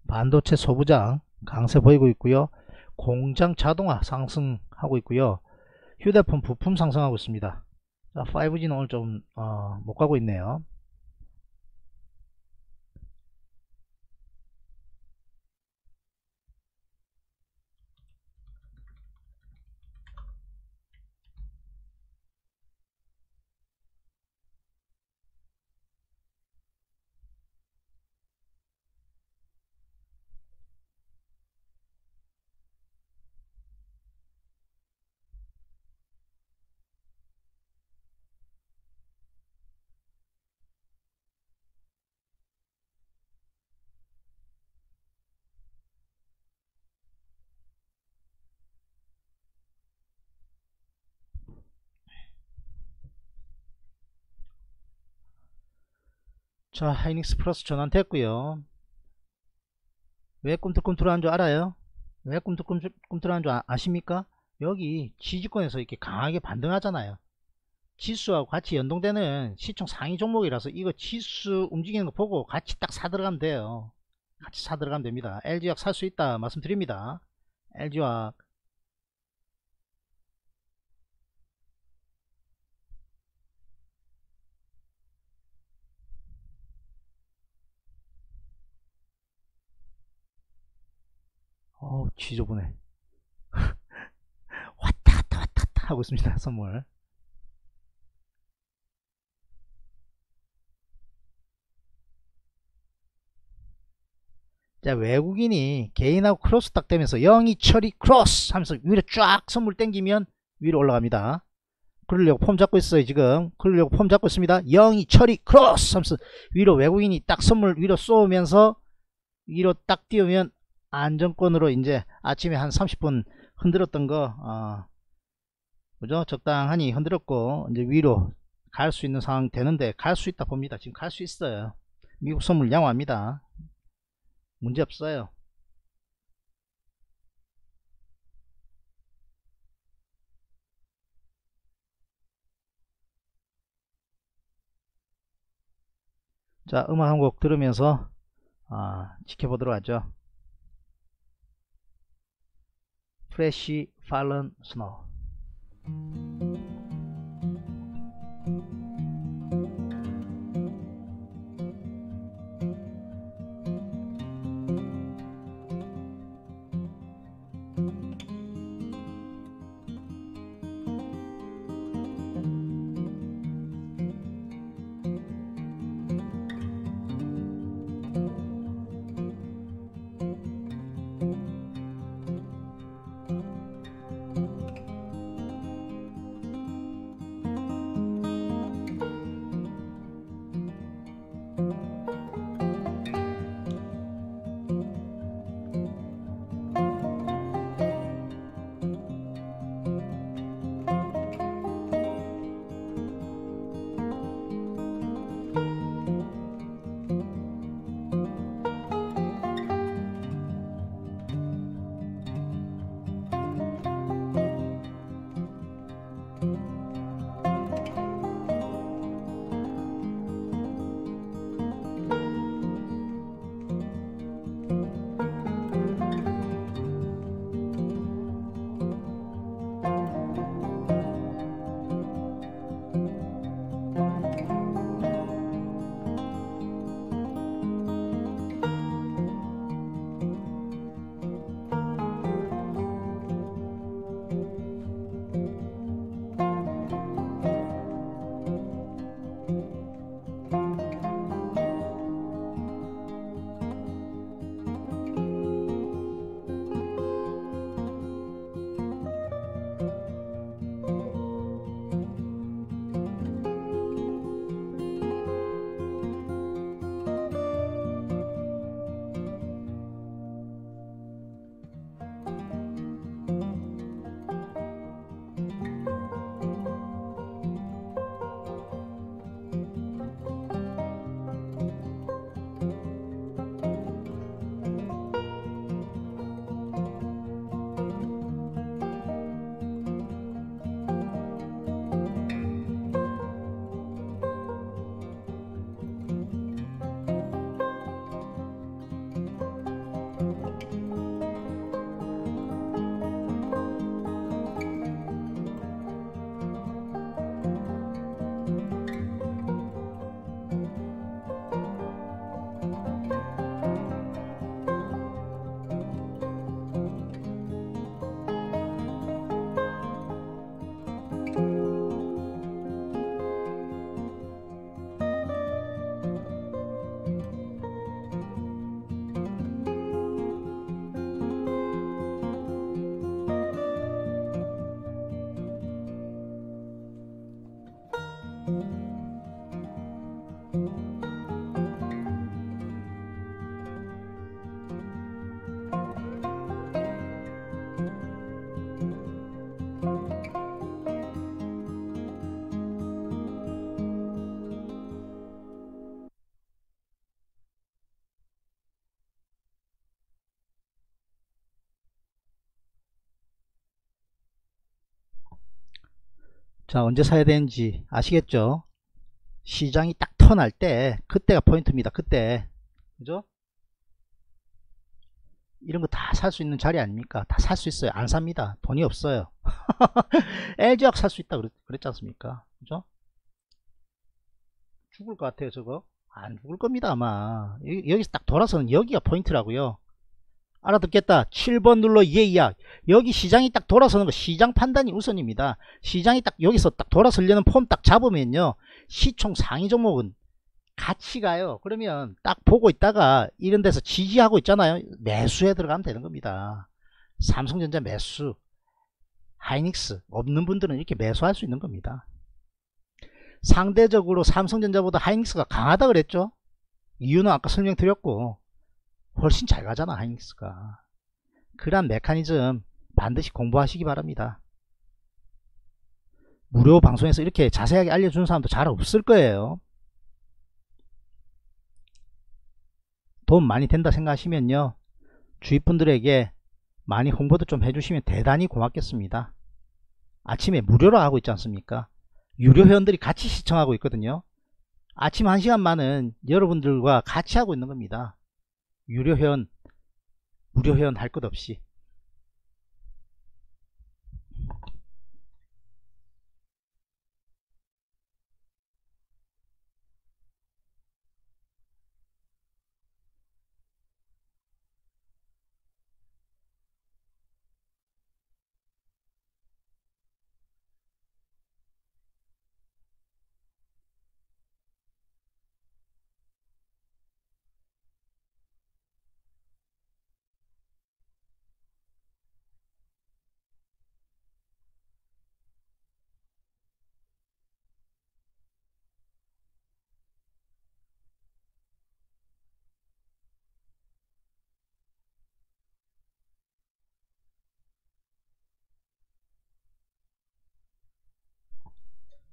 반도체 소부장 강세 보이고 있고요. 공장 자동화 상승하고 있고요. 휴대폰 부품 상승하고 있습니다. 자, 5G는 오늘 좀 못 가고 있네요. 자, 하이닉스 플러스 전환 됐고요. 왜 꿈틀꿈틀한 줄 알아요? 왜 꿈틀꿈틀한 줄 아십니까? 여기 지지권에서 이렇게 강하게 반등하잖아요. 지수하고 같이 연동되는 시총 상위 종목이라서 이거 지수 움직이는 거 보고 같이 딱 사들어가면 돼요. 같이 사들어가면 됩니다. LG화학 살 수 있다 말씀드립니다. LG화학 지저분해. 왔다 갔다 하고 있습니다. 선물. 자, 외국인이 개인하고 크로스 딱 되면서 영이 철이 크로스 하면서 위로 쫙 선물 땡기면 위로 올라갑니다. 그러려고 폼 잡고 있어요. 지금 그러려고 폼 잡고 있습니다. 영이 처리 크로스 하면서 위로 외국인이 딱 선물 위로 쏘면서 위로 딱 띄우면 안정권으로 이제 아침에 한 30분 흔들었던 거 그죠? 적당하니 흔들었고 이제 위로 갈 수 있는 상황 되는데 갈 수 있다 봅니다. 지금 갈 수 있어요. 미국 선물 양호합니다. 문제 없어요. 자, 음악 한 곡 들으면서 지켜보도록 하죠. Fresh Fallen Snow. 자, 언제 사야 되는지 아시겠죠? 시장이 딱 턴할 때 그때가 포인트입니다. 그때 그죠? 이런 거 다 살 수 있는 자리 아닙니까? 다 살 수 있어요. 안 삽니다. 돈이 없어요. LG화학 살 수 있다 그랬지 않습니까? 그죠? 죽을 것 같아요. 저거 안 죽을 겁니다. 아마 여기서 딱 돌아서는 여기가 포인트라고요. 알아듣겠다. 7번 눌러 예 이야. 여기 시장이 딱 돌아서는 거 시장 판단이 우선입니다. 시장이 딱 여기서 딱 돌아서려는 폼 딱 잡으면요, 시총 상위 종목은 같이 가요. 그러면 딱 보고 있다가 이런 데서 지지하고 있잖아요. 매수에 들어가면 되는 겁니다. 삼성전자 매수, 하이닉스 없는 분들은 이렇게 매수할 수 있는 겁니다. 상대적으로 삼성전자보다 하이닉스가 강하다 그랬죠. 이유는 아까 설명드렸고, 훨씬 잘 가잖아 하이닉스가. 그런 메커니즘 반드시 공부하시기 바랍니다. 무료 방송에서 이렇게 자세하게 알려주는 사람도 잘 없을 거예요. 돈 많이 된다 생각하시면요, 주위 분들에게 많이 홍보도 좀 해주시면 대단히 고맙겠습니다. 아침에 무료로 하고 있지 않습니까? 유료 회원들이 같이 시청하고 있거든요. 아침 1시간만은 여러분들과 같이 하고 있는 겁니다. 유료 회원, 무료 회원 할 것 없이.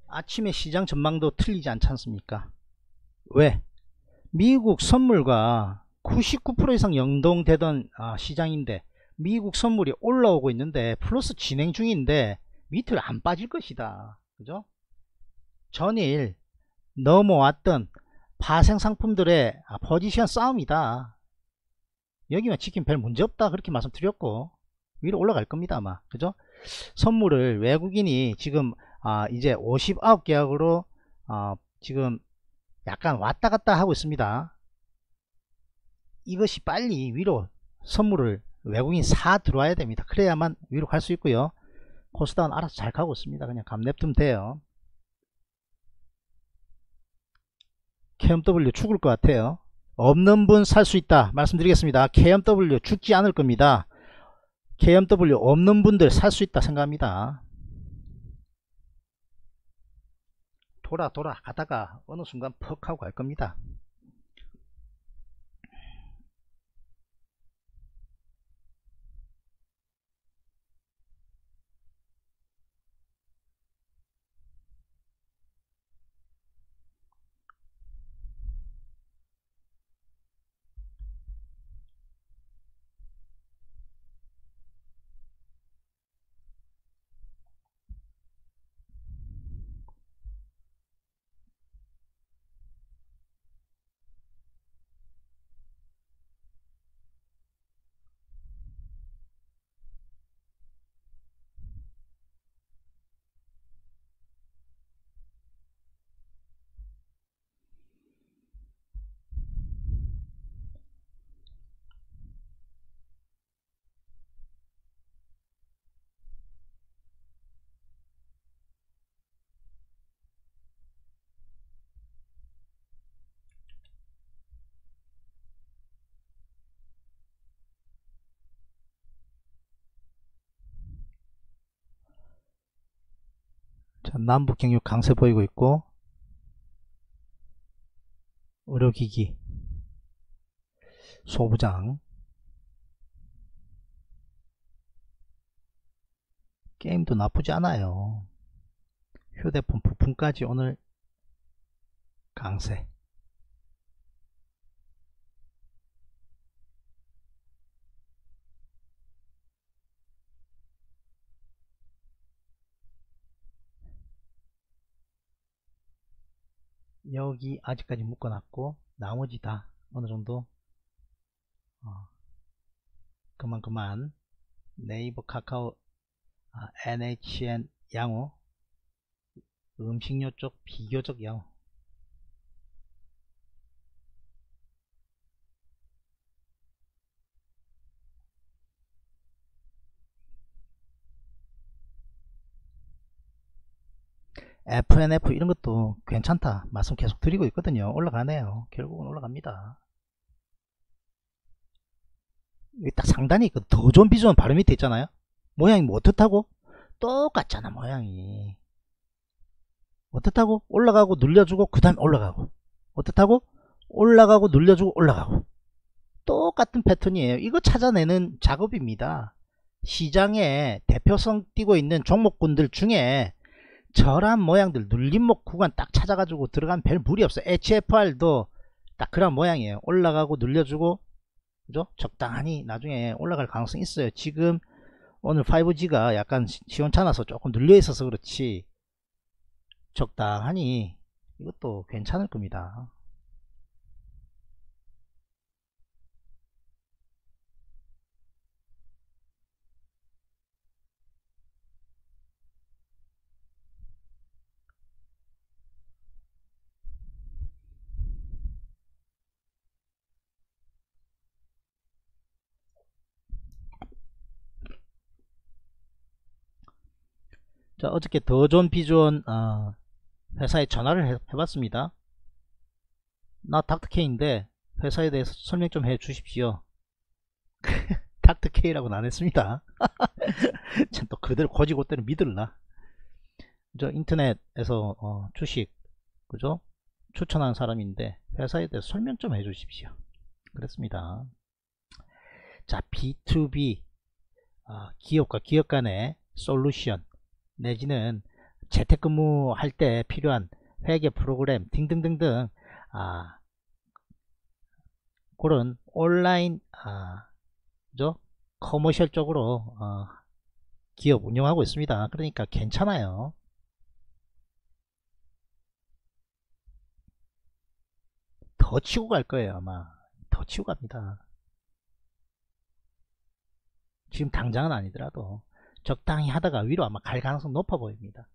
아침에 시장 전망도 틀리지 않지 않습니까? 왜? 미국 선물과 99% 이상 연동되던 시장인데, 미국 선물이 올라오고 있는데 플러스 진행 중인데 밑을 안 빠질 것이다. 그죠? 전일 넘어왔던 파생 상품들의 포지션 싸움이다. 여기만 지키면 별 문제 없다 그렇게 말씀드렸고, 위로 올라갈 겁니다 아마. 그죠? 선물을 외국인이 지금 이제 59계약으로 지금 약간 왔다갔다 하고 있습니다. 이것이 빨리 위로 선물을 외국인 사 들어와야 됩니다. 그래야만 위로 갈 수 있고요. 코스닥은 알아서 잘 가고 있습니다. 그냥 감냅두면 돼요. KMW 죽을 것 같아요. 없는 분 살 수 있다 말씀드리겠습니다. KMW 죽지 않을 겁니다. KMW 없는 분들 살 수 있다 생각합니다. 돌아 가다가 어느 순간 퍽 하고 갈 겁니다. 남북 경유 강세 보이고 있고, 의료기기 소부장, 게임도 나쁘지 않아요. 휴대폰 부품까지 오늘 강세. 여기 아직까지 묶어놨고, 나머지 다 어느정도 그만 네이버, 카카오, NHN 양호, 음식료 쪽 비교적 양호. FNF 이런 것도 괜찮다 말씀 계속 드리고 있거든요. 올라가네요. 결국은 올라갑니다. 여기 딱 상단이 있거든. 더존비즈온 바로 밑에 있잖아요. 모양이 뭐 어떻다고? 똑같잖아 모양이. 어떻다고? 올라가고 눌려주고 그 다음에 올라가고, 어떻다고? 올라가고 눌려주고 올라가고, 똑같은 패턴이에요. 이거 찾아내는 작업입니다. 시장에 대표성 띄고 있는 종목군들 중에 저런 모양들, 눌림목 구간 딱 찾아가지고 들어가면 별 무리 없어요. HFR도 딱 그런 모양이에요. 올라가고 눌려주고, 그죠? 적당히 나중에 올라갈 가능성이 있어요. 지금 오늘 5G가 약간 시원찮아서 조금 눌려 있어서 그렇지 적당하니 이것도 괜찮을 겁니다. 자, 어저께 더존비즈온 회사에 전화를 해봤습니다. 나 닥터케이인데 회사에 대해서 설명 좀 해주십시오. 닥터케이라고는 안했습니다. 참 또 그대로 고지고대로 믿을라. 저 인터넷에서 주식 그죠 추천한 사람인데 회사에 대해서 설명 좀 해주십시오. 그랬습니다. 자, B2B 기업과 기업 간의 솔루션 내지는 재택근무 할 때 필요한 회계 프로그램 등등등등 그런 온라인 커머셜 쪽으로 기업 운영하고 있습니다. 그러니까 괜찮아요. 더 치고 갈 거예요. 아마 더 치고 갑니다. 지금 당장은 아니더라도 적당히 하다가 위로 아마 갈 가능성 높아 보입니다.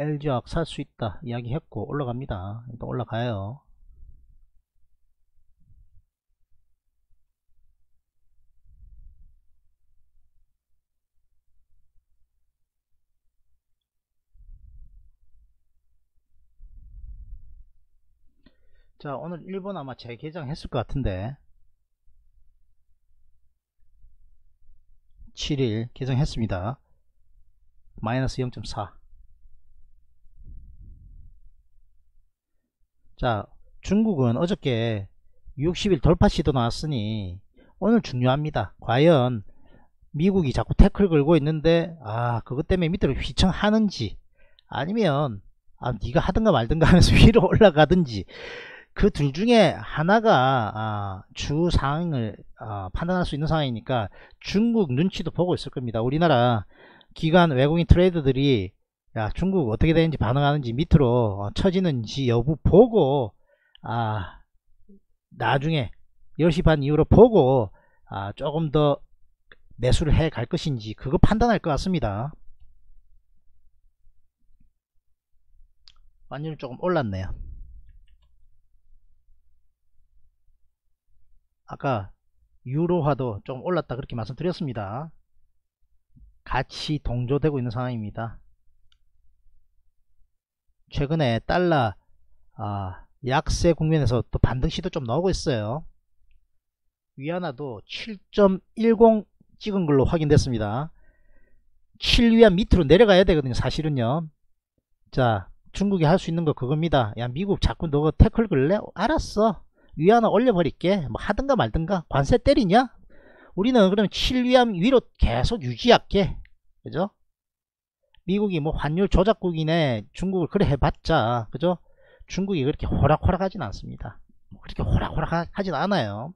LG화학 살 수 있다 이야기했고 올라갑니다. 또 올라가요. 자, 오늘 일본 아마 재개장했을 것 같은데 7일 개장했습니다. 마이너스 0.4. 자, 중국은 어저께 60일 돌파 시도 나왔으니 오늘 중요합니다. 과연 미국이 자꾸 태클 걸고 있는데 그것 때문에 밑으로 휘청하는지 아니면 네가 하든가 말든가 하면서 위로 올라가든지 그 둘 중에 하나가 주 상황을 판단할 수 있는 상황이니까 중국 눈치도 보고 있을 겁니다. 우리나라 기관 외국인 트레이더들이 야, 중국 어떻게 되는지 반응하는지 밑으로 처지는지 여부 보고 나중에 10시 반 이후로 보고 조금 더 매수를 해 갈 것인지 그거 판단할 것 같습니다. 완전히 조금 올랐네요. 아까 유로화도 조금 올랐다 그렇게 말씀드렸습니다. 같이 동조되고 있는 상황입니다. 최근에 달러 약세 국면에서 또 반등 시도 좀 나오고 있어요. 위안화도 7.10 찍은 걸로 확인됐습니다. 7위안 밑으로 내려가야 되거든요. 사실은요. 자, 중국이 할 수 있는 거 그겁니다. 야, 미국 자꾸 너가 태클 걸래? 알았어. 위안화 올려버릴게. 뭐 하든가 말든가. 관세 때리냐? 우리는 그럼 7위안 위로 계속 유지할게. 그죠? 미국이 뭐 환율 조작국이네 중국을 그래 해봤자 그죠? 중국이 그렇게 호락호락 하진 않습니다. 그렇게 호락호락 하진 않아요.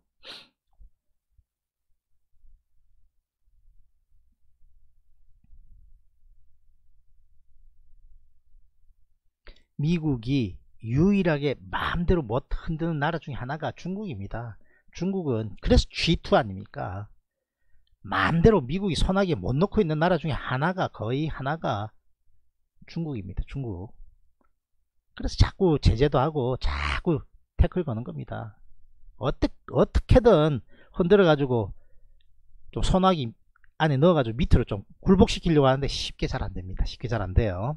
미국이 유일하게 마음대로 못 흔드는 나라 중에 하나가 중국입니다. 중국은 그래서 G2 아닙니까? 마음대로 미국이 선하게 못 놓고 있는 나라 중에 하나가 중국입니다. 중국. 그래서 자꾸 제재도 하고 자꾸 태클 거는 겁니다. 어떻게든 흔들어 가지고 좀 선하기 안에 넣어 가지고 밑으로 좀 굴복시키려고 하는데 쉽게 잘 안 됩니다. 쉽게 잘 안 돼요.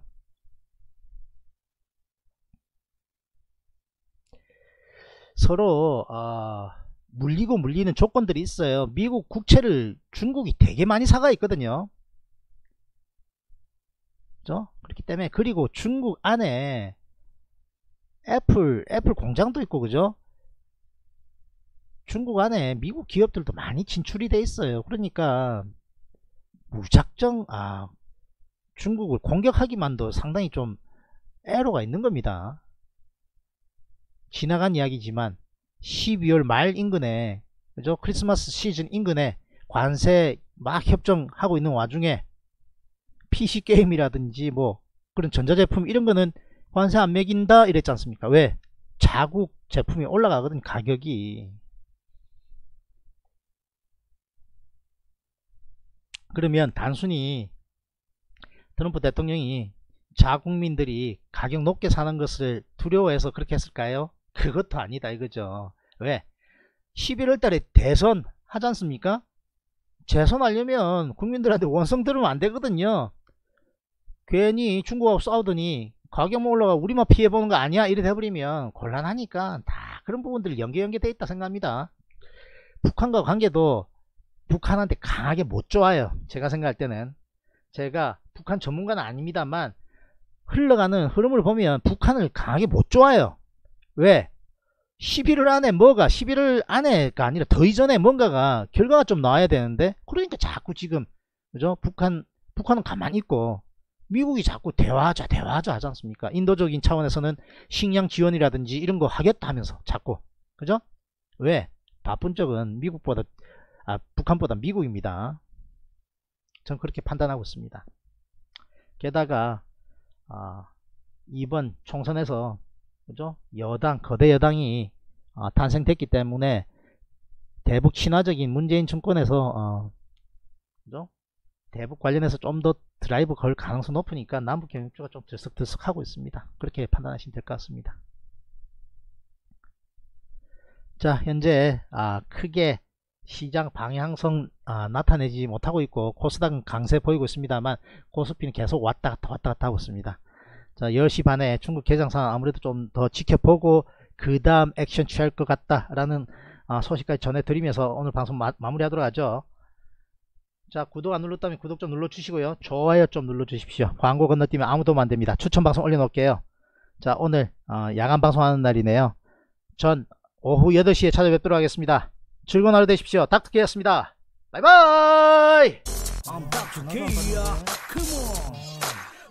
서로 물리고 물리는 조건들이 있어요. 미국 국채를 중국이 되게 많이 사가 있거든요. 그죠? 그렇기 때문에, 그리고 중국 안에 애플 공장도 있고, 그죠? 중국 안에 미국 기업들도 많이 진출이 돼 있어요. 그러니까 무작정 중국을 공격하기만도 상당히 좀 애로가 있는 겁니다. 지나간 이야기지만 12월 말 인근에, 그죠? 크리스마스 시즌 인근에 관세 막 협정하고 있는 와중에 PC 게임이라든지 뭐 그런 전자제품 이런 거는 관세 안 매긴다 이랬지 않습니까? 왜? 자국 제품이 올라가거든, 가격이. 그러면 단순히 트럼프 대통령이 자국민들이 가격 높게 사는 것을 두려워해서 그렇게 했을까요? 그것도 아니다 이거죠. 왜? 11월 달에 대선 하지 않습니까? 재선하려면 국민들한테 원성 들으면 안 되거든요. 괜히 중국하고 싸우더니 가격만 올라가 우리만 피해보는 거 아니야? 이래 돼버리면 곤란하니까 다 그런 부분들이 연계돼 있다 생각합니다. 북한과 관계도 북한한테 강하게 못 좋아요. 제가 생각할 때는, 제가 북한 전문가는 아닙니다만 흘러가는 흐름을 보면 북한을 강하게 못 좋아요. 왜? 11월 안에 11월 안에가 아니라 더 이전에 뭔가가 결과가 좀 나와야 되는데, 그러니까 자꾸 지금, 그죠? 북한은 가만히 있고 미국이 자꾸 대화하자 하지 않습니까? 인도적인 차원에서는 식량 지원이라든지 이런 거 하겠다 하면서 자꾸, 그죠? 왜? 바쁜 쪽은 북한보다 미국입니다. 전 그렇게 판단하고 있습니다. 게다가 이번 총선에서, 그죠? 거대 여당이 탄생됐기 때문에 대북 친화적인 문재인 정권에서 그죠? 대북 관련해서 좀 더 드라이브 걸 가능성 높으니까 남북 경협조가 좀 들썩들썩 하고 있습니다. 그렇게 판단하시면 될 것 같습니다. 자, 현재 크게 시장 방향성 나타내지 못하고 있고, 코스닥은 강세 보이고 있습니다만 코스피는 계속 왔다 갔다 하고 있습니다. 자, 10시 반에 중국 개장 상황 아무래도 좀 더 지켜보고 그 다음 액션 취할 것 같다라는 소식까지 전해드리면서 오늘 방송 마무리하도록 하죠. 자, 구독 안 눌렀다면 구독 좀 눌러주시고요. 좋아요 좀 눌러주십시오. 광고 건너뛰면 아무 도움 안 됩니다. 추천 방송 올려놓을게요. 자, 오늘 야간 방송하는 날이네요. 전 오후 8시에 찾아뵙도록 하겠습니다. 즐거운 하루 되십시오. 닥터케였습니다. 바이바이.